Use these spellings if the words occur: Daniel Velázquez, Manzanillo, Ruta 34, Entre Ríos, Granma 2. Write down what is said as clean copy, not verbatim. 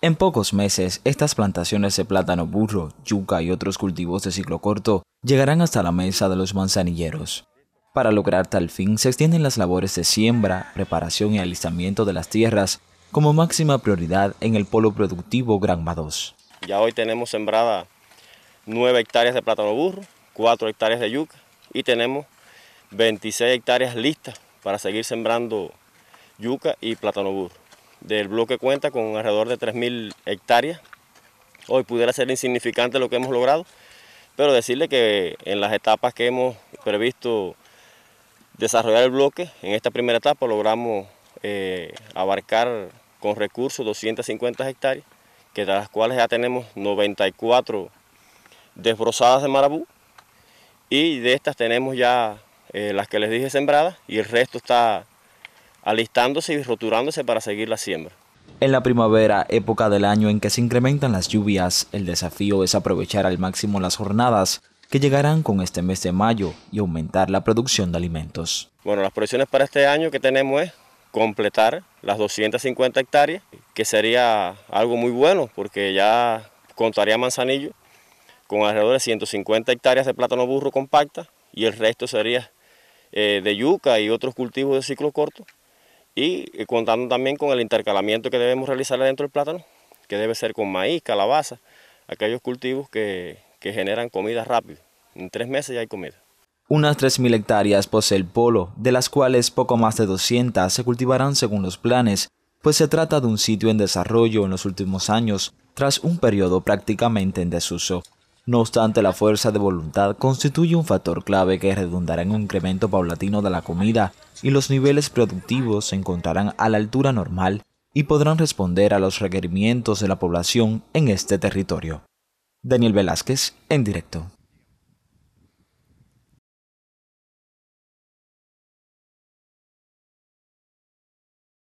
En pocos meses, estas plantaciones de plátano burro, yuca y otros cultivos de ciclo corto llegarán hasta la mesa de los manzanilleros. Para lograr tal fin, se extienden las labores de siembra, preparación y alistamiento de las tierras como máxima prioridad en el polo productivo Granma 2. Ya hoy tenemos sembrada 9 hectáreas de plátano burro, 4 hectáreas de yuca y tenemos 26 hectáreas listas para seguir sembrando yuca y plátano burro. Del bloque cuenta con alrededor de 3.000 hectáreas. Hoy pudiera ser insignificante lo que hemos logrado, pero decirle que en las etapas que hemos previsto desarrollar el bloque, en esta primera etapa logramos abarcar con recursos 250 hectáreas, que de las cuales ya tenemos 94 desbrozadas de marabú, y de estas tenemos ya las que les dije sembradas, y el resto está alistándose y roturándose para seguir la siembra. En la primavera, época del año en que se incrementan las lluvias, el desafío es aprovechar al máximo las jornadas que llegarán con este mes de mayo y aumentar la producción de alimentos. Bueno, las proyecciones para este año que tenemos es completar las 250 hectáreas, que sería algo muy bueno porque ya contaría Manzanillo con alrededor de 150 hectáreas de plátano burro compacta y el resto sería de yuca y otros cultivos de ciclo corto, y contando también con el intercalamiento que debemos realizar dentro del plátano, que debe ser con maíz, calabaza, aquellos cultivos que generan comida rápido. En 3 meses ya hay comida. Unas 3.000 hectáreas posee el polo, de las cuales poco más de 200 se cultivarán según los planes, pues se trata de un sitio en desarrollo en los últimos años, tras un periodo prácticamente en desuso. No obstante, la fuerza de voluntad constituye un factor clave que redundará en un incremento paulatino de la comida y los niveles productivos se encontrarán a la altura normal y podrán responder a los requerimientos de la población en este territorio. Daniel Velázquez, en directo.